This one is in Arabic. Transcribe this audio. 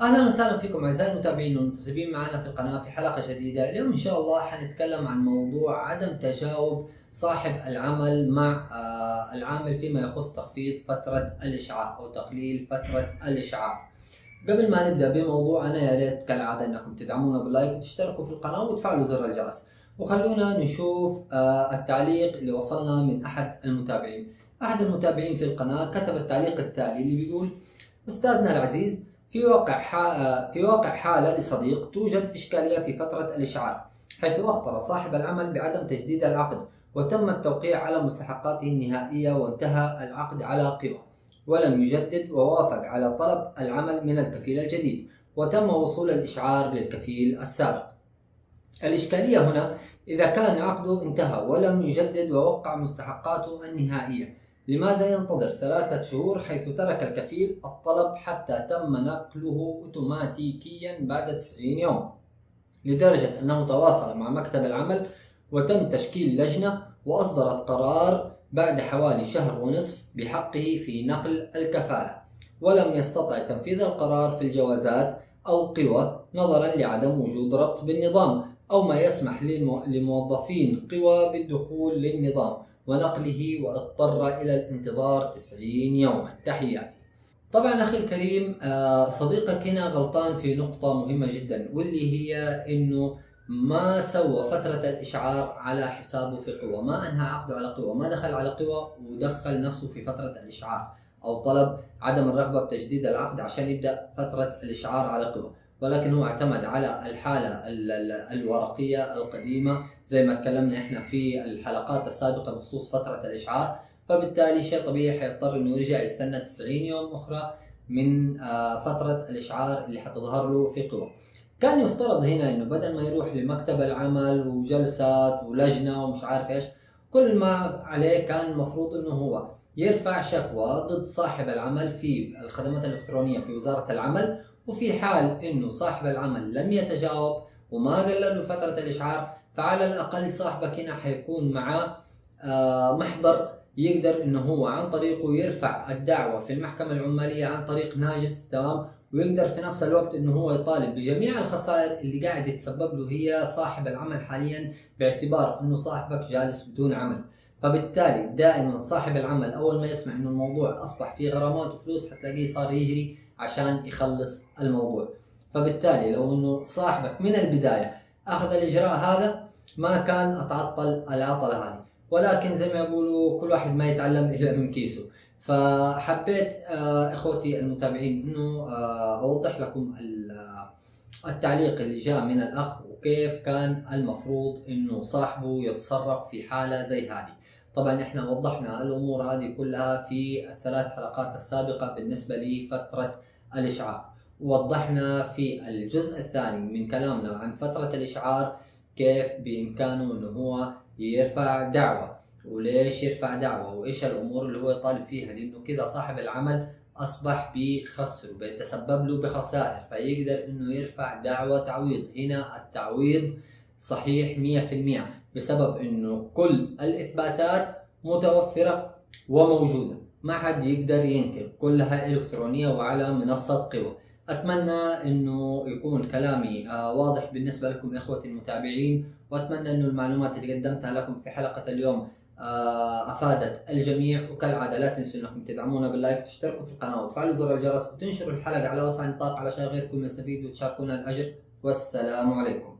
اهلا وسهلا فيكم اعزائي المتابعين والمنتسبين معنا في القناه في حلقه جديده. اليوم ان شاء الله حنتكلم عن موضوع عدم تجاوب صاحب العمل مع العامل فيما يخص تخفيض فتره الاشعار او تقليل فتره الاشعار. قبل ما نبدا بموضوعنا يا ريت كالعاده انكم تدعمونا باللايك وتشتركوا في القناه وتفعلوا زر الجرس، وخلونا نشوف التعليق اللي وصلنا من احد المتابعين. احد المتابعين في القناه كتب التعليق التالي اللي بيقول: استاذنا العزيز، في واقع حالة لصديق توجد إشكالية في فترة الإشعار، حيث أخطر صاحب العمل بعدم تجديد العقد، وتم التوقيع على مستحقاته النهائية وانتهى العقد على قوى، ولم يجدد ووافق على طلب العمل من الكفيل الجديد، وتم وصول الإشعار للكفيل السابق. الإشكالية هنا إذا كان عقده انتهى ولم يجدد ووقع مستحقاته النهائية، لماذا ينتظر 3 شهور حيث ترك الكفيل الطلب حتى تم نقله أوتوماتيكيا بعد 90 يوم، لدرجة أنه تواصل مع مكتب العمل وتم تشكيل لجنة وأصدرت قرار بعد حوالي 1.5 شهر بحقه في نقل الكفالة، ولم يستطع تنفيذ القرار في الجوازات أو قوى نظرا لعدم وجود ربط بالنظام أو ما يسمح لموظفين قوى بالدخول للنظام ونقله، واضطر إلى الانتظار 90 يوما. تحياتي. طبعا أخي الكريم، صديقك هنا غلطان في نقطة مهمة جدا، واللي هي أنه ما سوى فترة الإشعار على حسابه في قوة، ما أنهى عقده على قوة، ما دخل على قوة ودخل نفسه في فترة الإشعار أو طلب عدم الرغبة بتجديد العقد عشان يبدأ فترة الإشعار على قوة، ولكن هو اعتمد على الحالة الورقية القديمة زي ما تكلمنا احنا في الحلقات السابقة بخصوص فترة الإشعار، فبالتالي شيء طبيعي حيضطر انه يرجع يستنى 90 يوم اخرى من فترة الإشعار اللي حتظهر له في قوة. كان يفترض هنا انه بدل ما يروح لمكتب العمل وجلسات ولجنة ومش عارف ايش، كل ما عليه كان المفروض انه هو يرفع شكوى ضد صاحب العمل في الخدمات الإلكترونية في وزارة العمل، وفي حال انه صاحب العمل لم يتجاوب وما قللوا فترة الاشعار، فعلى الاقل صاحبك هنا حيكون معاه محضر يقدر انه هو عن طريقه يرفع الدعوة في المحكمة العمالية عن طريق ناجز، تمام، ويقدر في نفس الوقت انه هو يطالب بجميع الخسائر اللي قاعد يتسبب له هي صاحب العمل حاليا، باعتبار انه صاحبك جالس بدون عمل. فبالتالي دائما صاحب العمل اول ما يسمع انه الموضوع اصبح فيه غرامات وفلوس حتلاقيه صار يجري عشان يخلص الموضوع. فبالتالي لو انه صاحبك من البداية اخذ الاجراء هذا ما كان اتعطل العطلة هذه، ولكن زي ما يقولوا كل واحد ما يتعلم الا من كيسه. فحبيت اخوتي المتابعين انه اوضح لكم التعليق اللي جاء من الاخ، وكيف كان المفروض انه صاحبه يتصرف في حالة زي هذه. طبعا احنا وضحنا الامور هذه كلها في ال3 حلقات السابقة بالنسبة لفترة الإشعار، ووضحنا في الجزء الثاني من كلامنا عن فترة الإشعار كيف بإمكانه إنه هو يرفع دعوة، وليش يرفع دعوة، وإيش الأمور اللي هو يطالب فيها، لأنه كذا صاحب العمل أصبح بيخسر وبيتسبب له بخسائر، فيقدر إنه يرفع دعوة تعويض. هنا التعويض صحيح 100% بسبب إنه كل الإثباتات متوفرة وموجودة، ما حد يقدر ينكر، كلها إلكترونية وعلى منصة قوى. أتمنى أنه يكون كلامي واضح بالنسبة لكم إخوتي المتابعين، وأتمنى أنه المعلومات اللي قدمتها لكم في حلقة اليوم أفادت الجميع. وكالعادة لا تنسوا أنكم تدعمونا باللايك، تشتركوا في القناة وتفعلوا زر الجرس، وتنشروا الحلقة على وسع النطاق علشان غيركم يستفيدوا وتشاركونا الأجر. والسلام عليكم.